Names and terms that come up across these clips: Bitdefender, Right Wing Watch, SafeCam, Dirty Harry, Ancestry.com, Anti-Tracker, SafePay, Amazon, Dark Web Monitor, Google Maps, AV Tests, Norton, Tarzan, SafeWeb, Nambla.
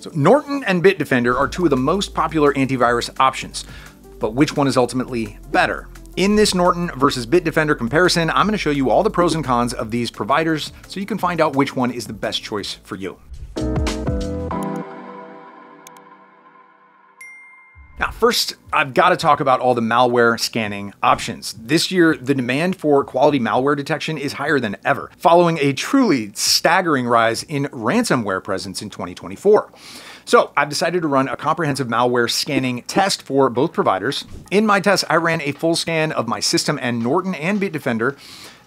So Norton and Bitdefender are two of the most popular antivirus options, but which one is ultimately better? In this Norton versus Bitdefender comparison, I'm going to show you all the pros and cons of these providers so you can find out which one is the best choice for you. Now, first, I've got to talk about all the malware scanning options. This year, the demand for quality malware detection is higher than ever, following a truly staggering rise in ransomware presence in 2024. So I've decided to run a comprehensive malware scanning test for both providers. In my test, I ran a full scan of my system, and Norton and Bitdefender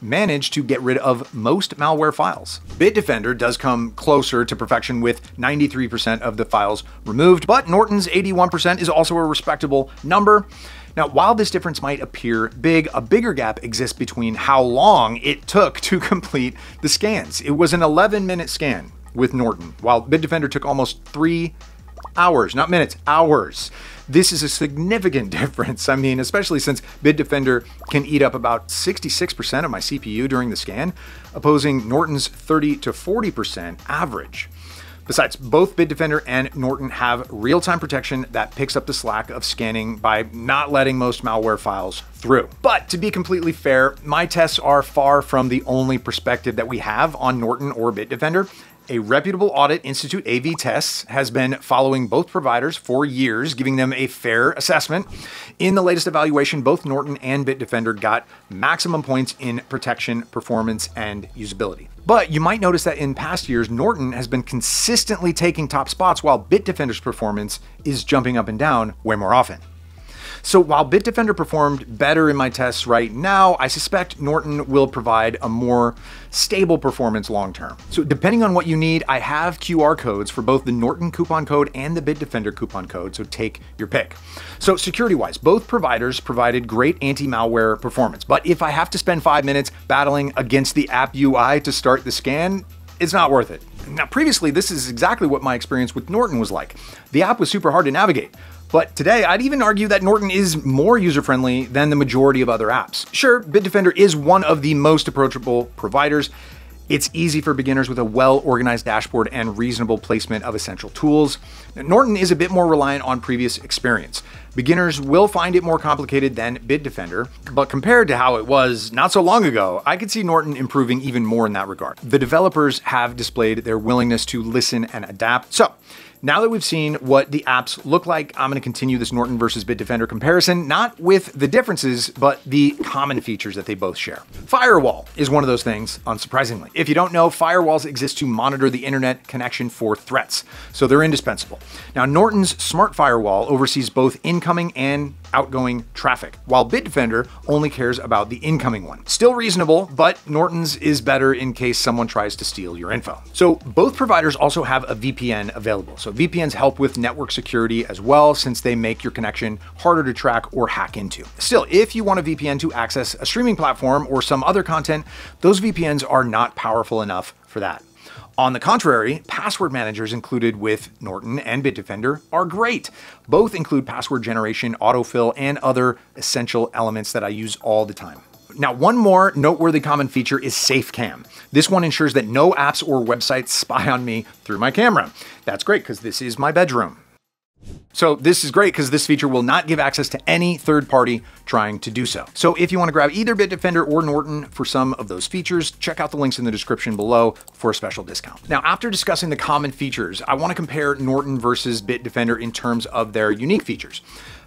managed to get rid of most malware files. Bitdefender does come closer to perfection with 93% of the files removed, but Norton's 81% is also a respectable number. Now, while this difference might appear big, a bigger gap exists between how long it took to complete the scans. It was an 11-minute scan with Norton, while Bitdefender took almost 3 hours, not minutes, hours. This is a significant difference. I mean, especially since Bitdefender can eat up about 66% of my CPU during the scan, opposing Norton's 30 to 40% average. Besides, both Bitdefender and Norton have real-time protection that picks up the slack of scanning by not letting most malware files through. But to be completely fair, my tests are far from the only perspective that we have on Norton or Bitdefender. A reputable audit institute, AV Tests, has been following both providers for years, giving them a fair assessment. In the latest evaluation, both Norton and Bitdefender got maximum points in protection, performance, and usability. But you might notice that in past years, Norton has been consistently taking top spots while Bitdefender's performance is jumping up and down way more often. So while Bitdefender performed better in my tests right now, I suspect Norton will provide a more stable performance long-term. So depending on what you need, I have QR codes for both the Norton coupon code and the Bitdefender coupon code, so take your pick. So security-wise, both providers provided great anti-malware performance, but if I have to spend 5 minutes battling against the app UI to start the scan, it's not worth it. Now, previously, this is exactly what my experience with Norton was like. The app was super hard to navigate. But today, I'd even argue that Norton is more user-friendly than the majority of other apps. Sure, Bitdefender is one of the most approachable providers. It's easy for beginners with a well-organized dashboard and reasonable placement of essential tools. Norton is a bit more reliant on previous experience. Beginners will find it more complicated than Bitdefender, but compared to how it was not so long ago, I could see Norton improving even more in that regard. The developers have displayed their willingness to listen and adapt. So, now that we've seen what the apps look like, I'm going to continue this Norton versus Bitdefender comparison, not with the differences, but the common features that they both share. Firewall is one of those things, unsurprisingly. If you don't know, firewalls exist to monitor the internet connection for threats, so they're indispensable. Now, Norton's smart firewall oversees both incoming and outgoing traffic, while Bitdefender only cares about the incoming one. Still reasonable, but Norton's is better in case someone tries to steal your info. So both providers also have a VPN available. So VPNs help with network security as well, since they make your connection harder to track or hack into. Still, if you want a VPN to access a streaming platform or some other content, those VPNs are not powerful enough for that. On the contrary, password managers included with Norton and Bitdefender are great. Both include password generation, autofill, and other essential elements that I use all the time. Now, one more noteworthy common feature is SafeCam. This one ensures that no apps or websites spy on me through my camera. That's great because this is my bedroom. So this is great because this feature will not give access to any third party trying to do so. So if you want to grab either Bitdefender or Norton for some of those features, check out the links in the description below for a special discount. Now, after discussing the common features, I want to compare Norton versus Bitdefender in terms of their unique features.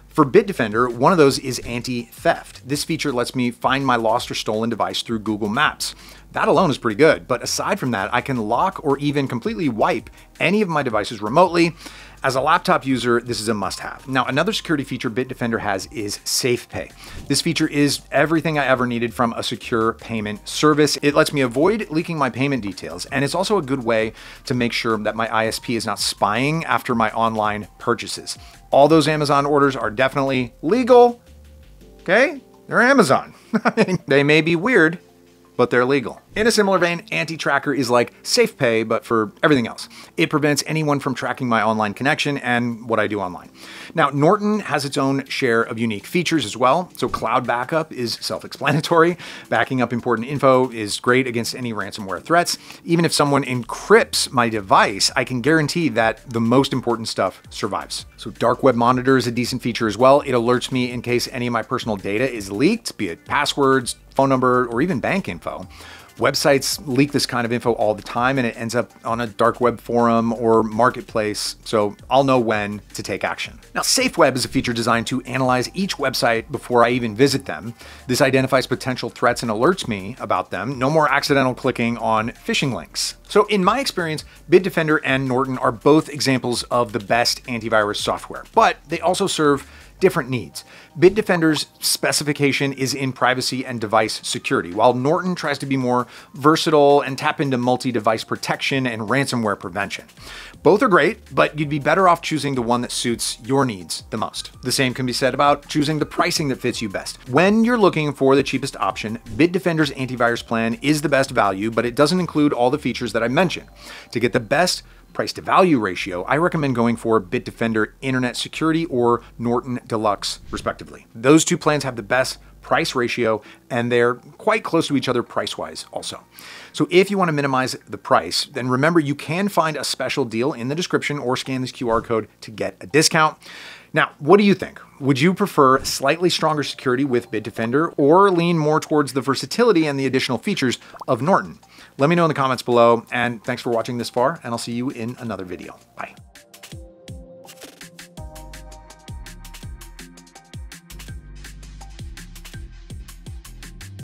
For Bitdefender, one of those is anti-theft. This feature lets me find my lost or stolen device through Google Maps. That alone is pretty good, but aside from that, I can lock or even completely wipe any of my devices remotely. As a laptop user, this is a must-have. Now, another security feature Bitdefender has is SafePay. This feature is everything I ever needed from a secure payment service. It lets me avoid leaking my payment details, and it's also a good way to make sure that my ISP is not spying after my online purchases. All those Amazon orders are definitely legal, okay? They're Amazon. They may be weird, but they're legal. In a similar vein, Anti-Tracker is like SafePay, but for everything else. It prevents anyone from tracking my online connection and what I do online. Now, Norton has its own share of unique features as well. So cloud backup is self-explanatory. Backing up important info is great against any ransomware threats. Even if someone encrypts my device, I can guarantee that the most important stuff survives. So Dark Web Monitor is a decent feature as well. It alerts me in case any of my personal data is leaked, be it passwords, phone number, or even bank info. Websites leak this kind of info all the time, and it ends up on a dark web forum or marketplace, so I'll know when to take action. Now, SafeWeb is a feature designed to analyze each website before I even visit them. This identifies potential threats and alerts me about them. No more accidental clicking on phishing links. So in my experience, Bitdefender and Norton are both examples of the best antivirus software, but they also serve different needs. Bitdefender's specification is in privacy and device security, while Norton tries to be more versatile and tap into multi-device protection and ransomware prevention. Both are great, but you'd be better off choosing the one that suits your needs the most. The same can be said about choosing the pricing that fits you best. When you're looking for the cheapest option, Bitdefender's antivirus plan is the best value, but it doesn't include all the features that I mentioned. To get the best price to value ratio, I recommend going for Bitdefender Internet Security or Norton Deluxe, respectively. Those two plans have the best price ratio, and they're quite close to each other price-wise also. So if you want to minimize the price, then remember you can find a special deal in the description or scan this QR code to get a discount. Now, what do you think? Would you prefer slightly stronger security with Bitdefender or lean more towards the versatility and the additional features of Norton? Let me know in the comments below, and thanks for watching this far, and I'll see you in another video. Bye.